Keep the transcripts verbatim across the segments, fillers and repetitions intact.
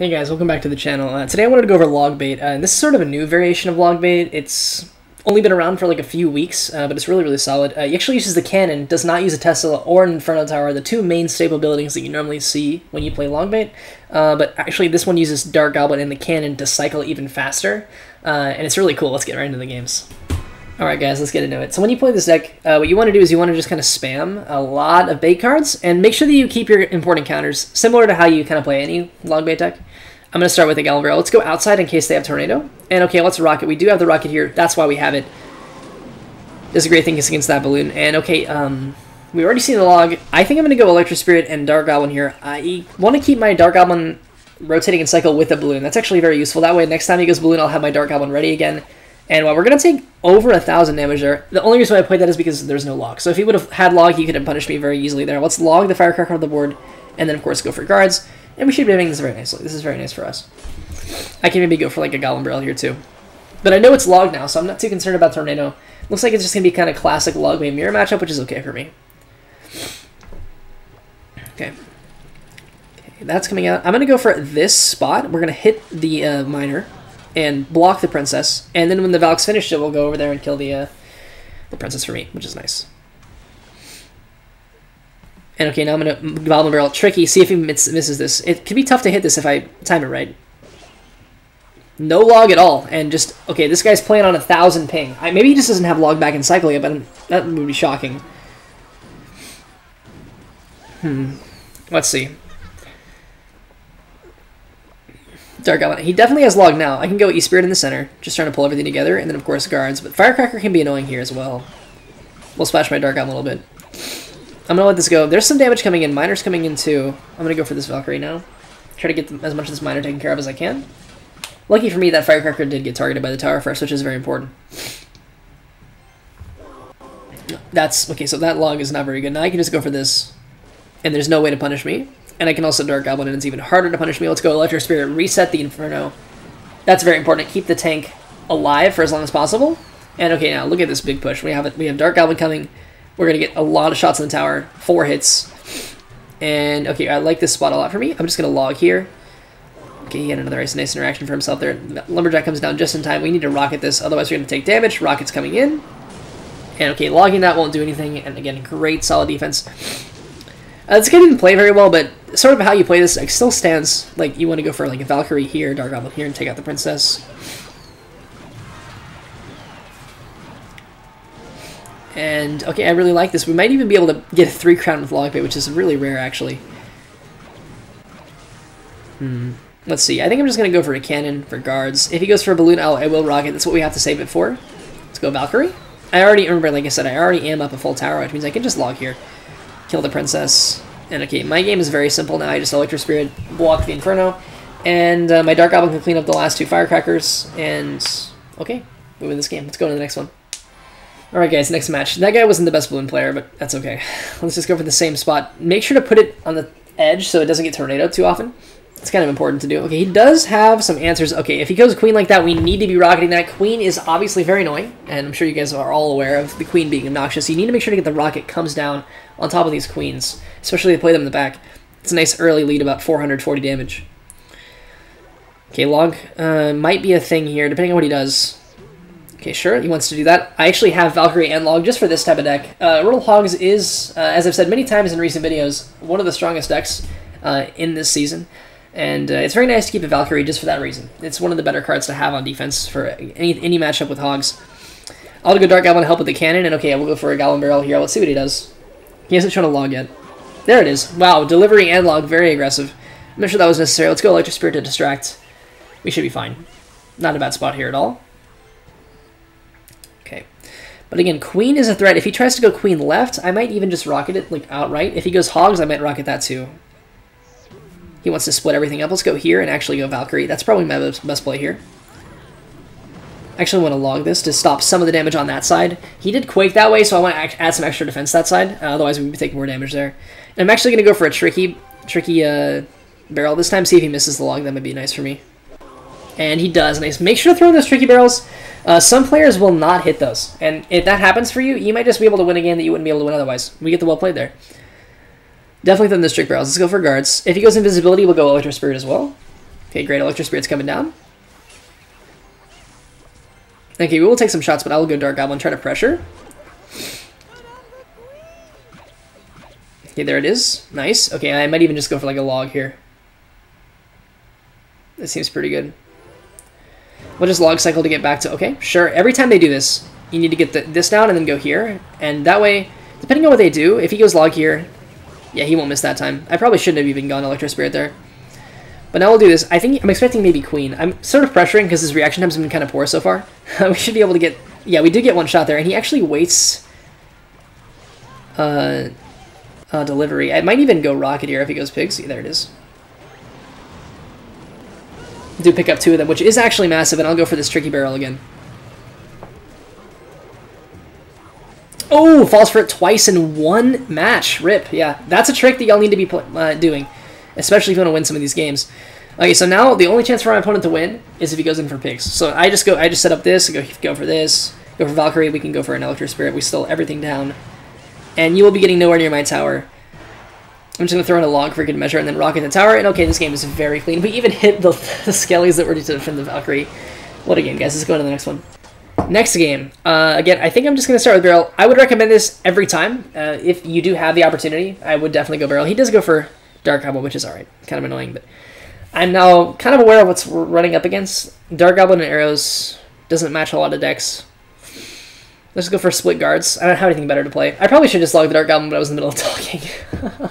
Hey guys, welcome back to the channel. Uh, today I wanted to go over Logbait. Uh, this is sort of a new variation of Logbait. It's only been around for like a few weeks, uh, but it's really, really solid. Uh, it actually uses the Cannon, does not use a Tesla or an Inferno Tower, the two main stable buildings that you normally see when you play Logbait. Uh, but actually this one uses Dart Goblin and the Cannon to cycle even faster, uh, and it's really cool. Let's get right into the games. Alright guys, let's get into it. So when you play this deck, uh, what you want to do is you want to just kind of spam a lot of bait cards, and make sure that you keep your important counters similar to how you kind of play any Logbait deck. I'm going to start with the Goblin Barrel. Let's go outside in case they have Tornado. And okay, let's Rocket. We do have the Rocket here. That's why we have it. This is a great thing against that Balloon. And okay, um, we've already seen the Log. I think I'm going to go Electro Spirit and Dart Goblin here. I want to keep my Dart Goblin rotating and cycle with a Balloon. That's actually very useful. That way, next time he goes Balloon, I'll have my Dart Goblin ready again. And while we're going to take over a thousand damage there, the only reason why I played that is because there's no Log. So if he would have had Log, he could have punished me very easily there. Let's Log the Firecracker on the board, and then of course go for Guards. And we should be doing this very nicely. This is very nice for us. I can maybe go for like a Goblin Barrel here too. But I know it's Log now, so I'm not too concerned about Tornado. Looks like it's just going to be kind of classic Logbait mirror matchup, which is okay for me. Okay. Okay, that's coming out. I'm going to go for this spot. We're going to hit the uh, Miner and block the Princess, and then when the Valk's finished it, we'll go over there and kill the uh, the Princess for me, which is nice. And okay, now I'm going to Goblin Barrel. Tricky, see if he miss misses this. It could be tough to hit this if I time it right. No Log at all, and just, okay, this guy's playing on a thousand ping. I, maybe he just doesn't have Log back in cycle yet, but I'm, that would be shocking. Hmm, let's see. Dart Goblin. He definitely has Log now. I can go E Spirit in the center, just trying to pull everything together, and then of course Guards. But Firecracker can be annoying here as well. We'll splash my Dart Goblin a little bit. I'm gonna let this go. There's some damage coming in. Miner's coming in too. I'm gonna go for this Valkyrie now. Try to get the, as much of this Miner taken care of as I can. Lucky for me, that Firecracker did get targeted by the tower first, which is very important. That's okay. So that Log is not very good. Now I can just go for this, and there's no way to punish me. And I can also Dart Goblin, and it's even harder to punish me. Let's go Electro Spirit, reset the Inferno. That's very important. Keep the tank alive for as long as possible. And okay, now look at this big push. We have it. We have Dart Goblin coming. We're gonna get a lot of shots in the tower. Four hits. And okay, I like this spot a lot for me. I'm just gonna Log here. Okay, he had another nice, nice interaction for himself there. Lumberjack comes down just in time. We need to Rocket this, otherwise we're gonna take damage. Rocket's coming in. And okay, Logging that won't do anything. And again, great solid defense. Uh, this guy didn't play very well, but sort of how you play this, like, still stands. Like, you want to go for like a Valkyrie here, Dart Goblin here, and take out the Princess. And okay, I really like this. We might even be able to get a three crown with Logbait, which is really rare, actually. Hmm. Let's see. I think I'm just gonna go for a Cannon for Guards. If he goes for a Balloon, I'll, I will Rocket. That's what we have to save it for. Let's go Valkyrie. I already remember, like I said, I already am up a full tower, which means I can just Log here. Kill the Princess, and okay, my game is very simple now. I just Electro Spirit, block the Inferno, and uh, my Dart Goblin can clean up the last two Firecrackers, and okay, we win this game. Let's go to the next one. Alright guys, next match. That guy wasn't the best Balloon player, but that's okay. Let's just go for the same spot. Make sure to put it on the edge so it doesn't get Tornado too often. It's kind of important to do. Okay, he does have some answers. Okay, if he goes Queen like that, we need to be Rocketing that. Queen is obviously very annoying, and I'm sure you guys are all aware of the Queen being obnoxious. You need to make sure to get the Rocket comes down on top of these Queens, especially if they play them in the back. It's a nice early lead, about four hundred forty damage. Okay, Log uh, might be a thing here, depending on what he does. Okay, sure, he wants to do that. I actually have Valkyrie and Log just for this type of deck. Uh, Royal Hogs is, uh, as I've said many times in recent videos, one of the strongest decks uh, in this season. And uh, it's very nice to keep a Valkyrie just for that reason. It's one of the better cards to have on defense for any any matchup with Hogs. I'll go Dart Goblin to help with the Cannon, and okay, we'll go for a Goblin Barrel here. Let's see what he does. He hasn't shown a Log yet. There it is. Wow, delivery and Log, very aggressive. I'm not sure that was necessary. Let's go Electro Spirit to distract. We should be fine. Not a bad spot here at all. Okay. But again, Queen is a threat. If he tries to go Queen left, I might even just Rocket it like outright. If he goes Hogs, I might Rocket that too. He wants to split everything up. Let's go here and actually go Valkyrie. That's probably my best play here. I actually want to Log this to stop some of the damage on that side. He did Quake that way, so I want to add some extra defense that side. Uh, otherwise, we'd be taking more damage there. And I'm actually going to go for a tricky tricky uh, barrel this time. See if he misses the Log. That would be nice for me. And he does. Nice. Make sure to throw in those tricky barrels. Uh, some players will not hit those. And if that happens for you, you might just be able to win a game that you wouldn't be able to win otherwise. We get the well played there. Definitely throw in those trick barrels. Let's go for Guards. If he goes Invisibility, we'll go Electro Spirit as well. Okay, great. Electro Spirit's coming down. Okay, we will take some shots, but I will go Dart Goblin, try to pressure. Okay, there it is. Nice. Okay, I might even just go for like a log here. That seems pretty good. We'll just log cycle to get back to... Okay, sure. Every time they do this, you need to get the, this down and then go here. And that way, depending on what they do, if he goes log here... Yeah, he won't miss that time. I probably shouldn't have even gone Electro Spirit there. But now we'll do this. I think I'm expecting maybe Queen. I'm sort of pressuring because his reaction times have been kind of poor so far. We should be able to get... Yeah, we did get one shot there, and he actually waits uh, uh, delivery. I might even go Rocket here if he goes Pigsy. There it is. Do pick up two of them, which is actually massive, and I'll go for this tricky barrel again. Oh, falls for it twice in one match. Rip. Yeah, that's a trick that y'all need to be uh, doing. Especially if you want to win some of these games. Okay, so now the only chance for my opponent to win is if he goes in for Pigs. So I just go, I just set up this, go go for this, go for Valkyrie. We can go for an Electro Spirit. We still everything down, and you will be getting nowhere near my tower. I'm just gonna throw in a log for good measure, and then rocket the tower. And okay, this game is very clean. We even hit the, the Skellies that were to defend the Valkyrie. What a game, guys! Let's go on to the next one. Next game. Uh, again, I think I'm just going to start with Barrel. I would recommend this every time. Uh, if you do have the opportunity, I would definitely go Barrel. He does go for Dart Goblin, which is alright. Kind of annoying, but I'm now kind of aware of what's we're running up against. Dart Goblin and Arrows doesn't match a lot of decks. Let's go for Split Guards. I don't have anything better to play. I probably should just log the Dart Goblin, but I was in the middle of talking.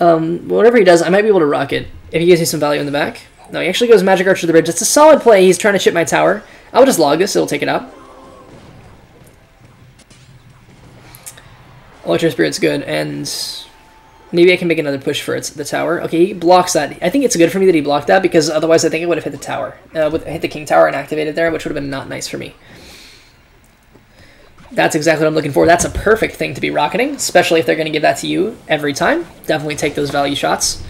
um, whatever he does, I might be able to Rocket if he gives me some value in the back. No, he actually goes Magic Archer to the bridge. It's a solid play. He's trying to chip my tower. I'll just log this. It'll take it out. Electro Spirit's good, and maybe I can make another push for it, the tower. Okay, he blocks that. I think it's good for me that he blocked that, because otherwise I think it would have hit the tower. Uh, with, hit the King Tower and activated there, which would have been not nice for me. That's exactly what I'm looking for. That's a perfect thing to be rocketing, especially if they're going to give that to you every time. Definitely take those value shots.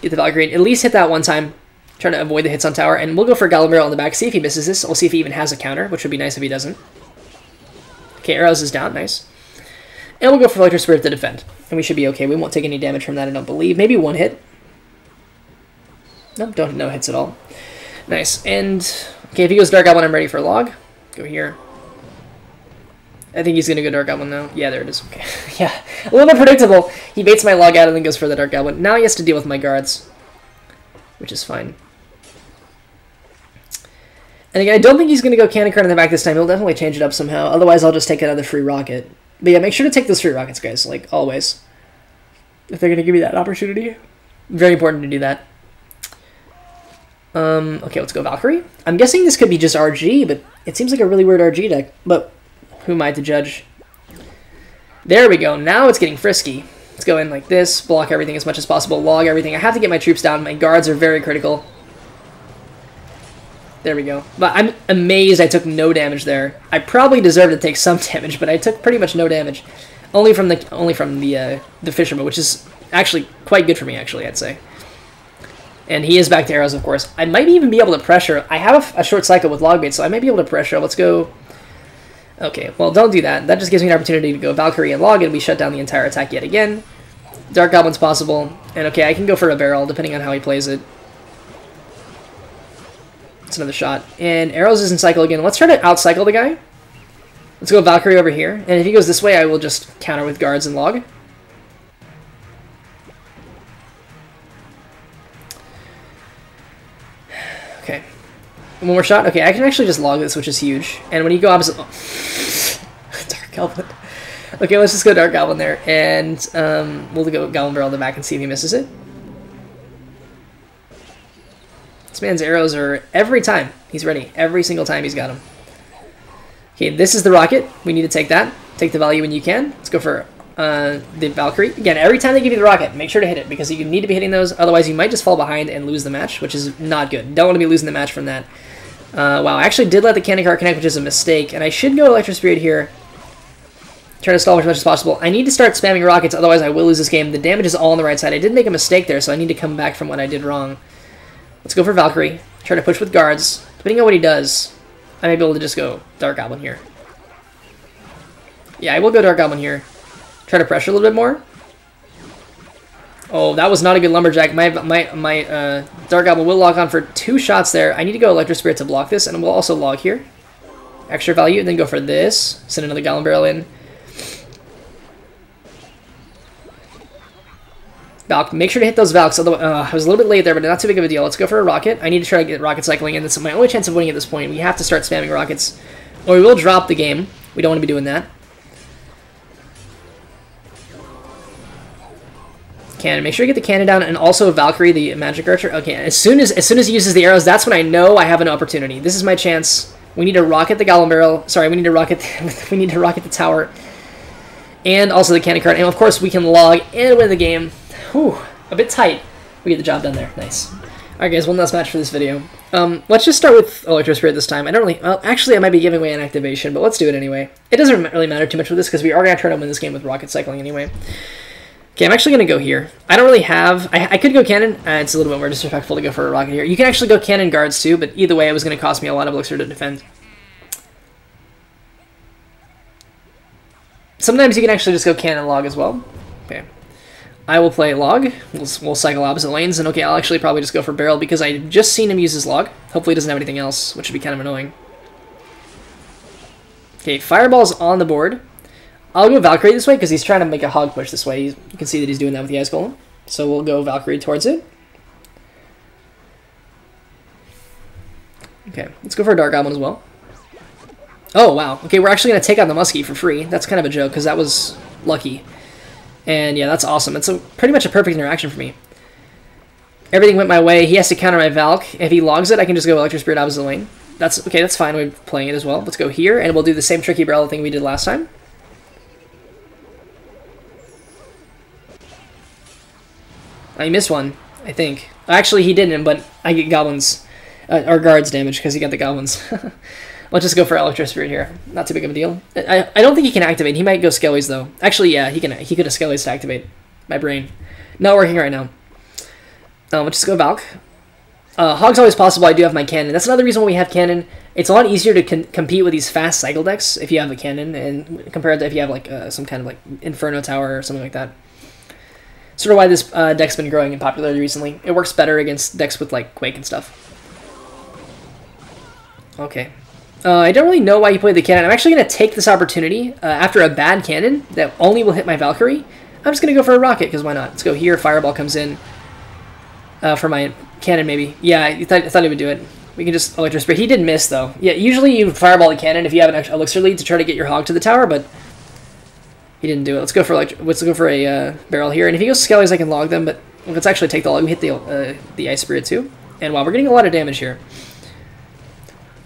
Get the Valkyrie. At least hit that one time. Trying to avoid the hits on tower, and we'll go for Goblin Barrel on the back, see if he misses this. We'll see if he even has a counter, which would be nice if he doesn't. Okay, Arrows is down, nice. And we'll go for Electro Spirit to defend, and we should be okay. We won't take any damage from that, I don't believe. Maybe one hit. No, don't no hits at all. Nice, and okay, if he goes Dart Goblin, I'm ready for a log. Go here. I think he's going to go Dart Goblin now. Yeah, there it is. Okay. Yeah, a little bit predictable. He baits my log out and then goes for the Dart Goblin. Now he has to deal with my guards, which is fine. And again, I don't think he's going to go Cannon Cart in the back this time. He'll definitely change it up somehow. Otherwise, I'll just take another free rocket. But yeah, make sure to take those free rockets, guys, like always. If they're going to give you that opportunity. Very important to do that. Um, okay, let's go Valkyrie. I'm guessing this could be just R G, but it seems like a really weird R G deck. But who am I to judge? There we go. Now it's getting frisky. Let's go in like this. Block everything as much as possible. Log everything. I have to get my troops down. My guards are very critical. There we go. But I'm amazed I took no damage there. I probably deserved to take some damage, but I took pretty much no damage, only from the only from the uh, the Fisherman, which is actually quite good for me. Actually, I'd say. And he is back to Arrows, of course. I might even be able to pressure. I have a, a short cycle with Logbait, so I might be able to pressure. Let's go. Okay, well, don't do that. That just gives me an opportunity to go Valkyrie and Log, and we shut down the entire attack yet again. Dart Goblin's possible, and okay, I can go for a barrel depending on how he plays it. It's another shot. And Arrows is in cycle again. Let's try to out-cycle the guy. Let's go Valkyrie over here. And if he goes this way, I will just counter with guards and log. Okay. One more shot. Okay, I can actually just log this, which is huge. And when you go opposite... Oh. Dart Goblin. Okay, let's just go Dart Goblin there. And um, we'll go Goblin Barrel in the back and see if he misses it. This man's arrows are every time. He's ready. Every single time he's got them. Okay, this is the rocket. We need to take that. Take the value when you can. Let's go for uh, the Valkyrie. Again, every time they give you the rocket, make sure to hit it because you need to be hitting those. Otherwise, you might just fall behind and lose the match, which is not good. Don't want to be losing the match from that. Uh, wow, I actually did let the Cannon Cart connect, which is a mistake. And I should go Electro Spirit here. Try to stall as much as possible. I need to start spamming rockets. Otherwise, I will lose this game. The damage is all on the right side. I did make a mistake there, so I need to come back from what I did wrong. Let's go for Valkyrie. Try to push with guards. Depending on what he does, I may be able to just go Dart Goblin here. Yeah, I will go Dart Goblin here. Try to pressure a little bit more. Oh, that was not a good Lumberjack. My my, my uh, Dart Goblin will log on for two shots there. I need to go Electro Spirit to block this, and we'll also log here. Extra value, and then go for this. Send another Goblin Barrel in. Valk, make sure to hit those Valks. Although uh, I was a little bit late there, but not too big of a deal. Let's go for a Rocket. I need to try to get Rocket cycling in. This is my only chance of winning at this point. We have to start spamming Rockets, or we will drop the game. We don't want to be doing that. Cannon. Make sure you get the cannon down, and also Valkyrie, the Magic Archer. Okay, as soon as as soon as he uses the arrows, that's when I know I have an opportunity. This is my chance. We need to rocket the Goblin Barrel. Sorry, we need to rocket. The, we need to rocket the tower, and also the Cannon Cart. And of course, we can log and win the game. Whew, a bit tight. We get the job done there. Nice. All right, guys, one last match for this video. Um, let's just start with Electro Spirit this time. I don't really. Well, actually, I might be giving away an activation, but let's do it anyway. It doesn't really matter too much with this because we are gonna try to win this game with rocket cycling anyway. Okay, I'm actually going to go here. I don't really have... I, I could go Cannon. Uh, it's a little bit more disrespectful to go for a Rocket here. You can actually go Cannon Guards too, but either way, it was going to cost me a lot of Elixir to defend. Sometimes you can actually just go Cannon Log as well. Okay. I will play Log. We'll, we'll cycle opposite lanes, and okay, I'll actually probably just go for Barrel because I've just seen him use his Log. Hopefully he doesn't have anything else, which would be kind of annoying. Okay, Fireball's on the board. I'll go Valkyrie this way because he's trying to make a hog push this way. He's, you can see that he's doing that with the Ice Golem. So we'll go Valkyrie towards it. Okay, let's go for a Dart Goblin as well. Oh, wow. Okay, we're actually going to take out the Muskie for free. That's kind of a joke because that was lucky. And yeah, that's awesome. It's a, pretty much a perfect interaction for me. Everything went my way. He has to counter my Valk. If he logs it, I can just go Electro Spirit opposite lane. That's, okay, that's fine. We're playing it as well. Let's go here, and we'll do the same tricky barrel thing we did last time. I missed one, I think. Actually, he didn't, but I get goblins, uh, or guards damage, because he got the goblins. Let's just go for Electro Spirit here. Not too big of a deal. I, I don't think he can activate. He might go Skellies, though. Actually, yeah, he can. He could have Skellies to activate. My brain. Not working right now. Um, let's just go Valk. Uh, Hog's always possible. I do have my Cannon. That's another reason why we have Cannon. It's a lot easier to con compete with these fast cycle decks if you have a Cannon, and compared to if you have like uh, some kind of like Inferno Tower or something like that. Sort of why this uh, deck's been growing in popularity recently. It works better against decks with like Quake and stuff. Okay. Uh, I don't really know why you played the Cannon. I'm actually going to take this opportunity uh, after a bad Cannon that only will hit my Valkyrie. I'm just going to go for a Rocket because why not? Let's go here. Fireball comes in uh, for my Cannon maybe. Yeah, I thought, I thought he would do it. We can just Electro Spirit. He did miss though. Yeah, usually you Fireball the Cannon if you have an Elixir lead to try to get your Hog to the tower, but... he didn't do it. Let's go for like let's go for a uh, barrel here, and if he goes Skellies, I can log them. But let's actually take the log. We hit the uh, the Ice Spirit too, and wow, we're getting a lot of damage here.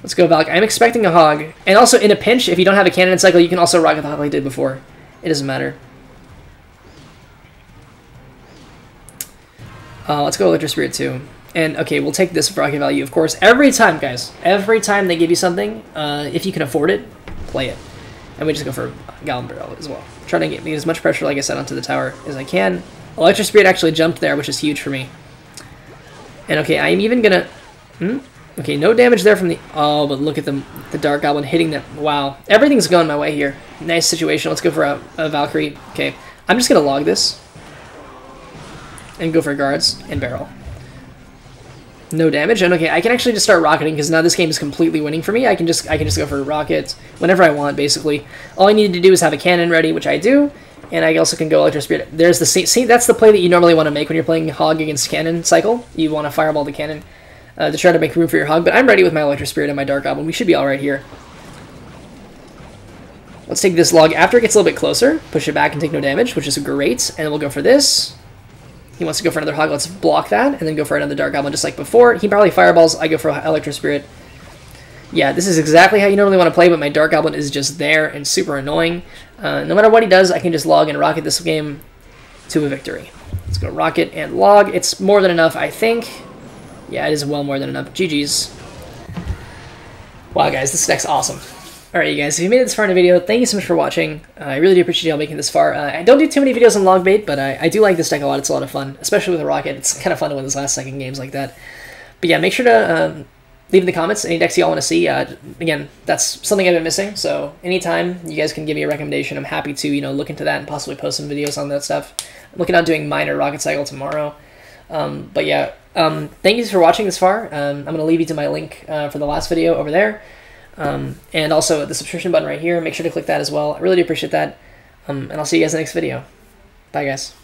Let's go Valk. I'm expecting a Hog, and also in a pinch, if you don't have a Cannon cycle, you can also rocket the Hog like I did before. It doesn't matter. Uh, let's go Electro Spirit too, and okay, we'll take this rocket value, of course. Every time, guys, every time they give you something, uh, if you can afford it, play it. And we just go for Goblin Barrel as well. Trying to get me as much pressure, like I said, onto the tower as I can. Electro Spirit actually jumped there, which is huge for me. And okay, I'm even gonna... Hmm? Okay, no damage there from the... Oh, but look at the, the Dart Goblin hitting them. Wow. Everything's going my way here. Nice situation. Let's go for a, a Valkyrie. Okay, I'm just gonna log this. And go for Guards and Barrel. No damage, and okay, I can actually just start rocketing because now this game is completely winning for me. I can just I can just go for rockets whenever I want, basically. All I needed to do is have a Cannon ready, which I do, and I also can go Electro Spirit. There's the see, see that's the play that you normally want to make when you're playing Hog against Cannon cycle. You want to Fireball the Cannon uh, to try to make room for your Hog, but I'm ready with my Electro Spirit and my Dart Goblin. We should be all right here. Let's take this log after it gets a little bit closer, push it back and take no damage, which is great, and we'll go for this. He wants to go for another Hog, let's block that, and then go for another Dart Goblin just like before. He probably Fireballs, I go for Electro Spirit. Yeah, this is exactly how you normally want to play, but my Dart Goblin is just there and super annoying. Uh, no matter what he does, I can just log and rocket this game to a victory. Let's go rocket and log. It's more than enough, I think. Yeah, it is well more than enough. G G's. Wow, guys, this deck's awesome. Alright, you guys, if you made it this far in the video, thank you so much for watching. Uh, I really do appreciate y'all making this far. Uh, I don't do too many videos on Logbait, but I, I do like this deck a lot. It's a lot of fun, especially with a Rocket. It's kind of fun to win those last second games like that. But yeah, make sure to um, leave in the comments any decks you all want to see. Uh, again, that's something I've been missing, so anytime you guys can give me a recommendation, I'm happy to, you know, look into that and possibly post some videos on that stuff. I'm looking on doing Miner Rocket Cycle tomorrow. Um, but yeah, um, thank you for watching this far. Um, I'm going to leave you to my link uh, for the last video over there. Um, and also the subscription button right here. Make sure to click that as well. I really do appreciate that. Um, and I'll see you guys in the next video. Bye, guys.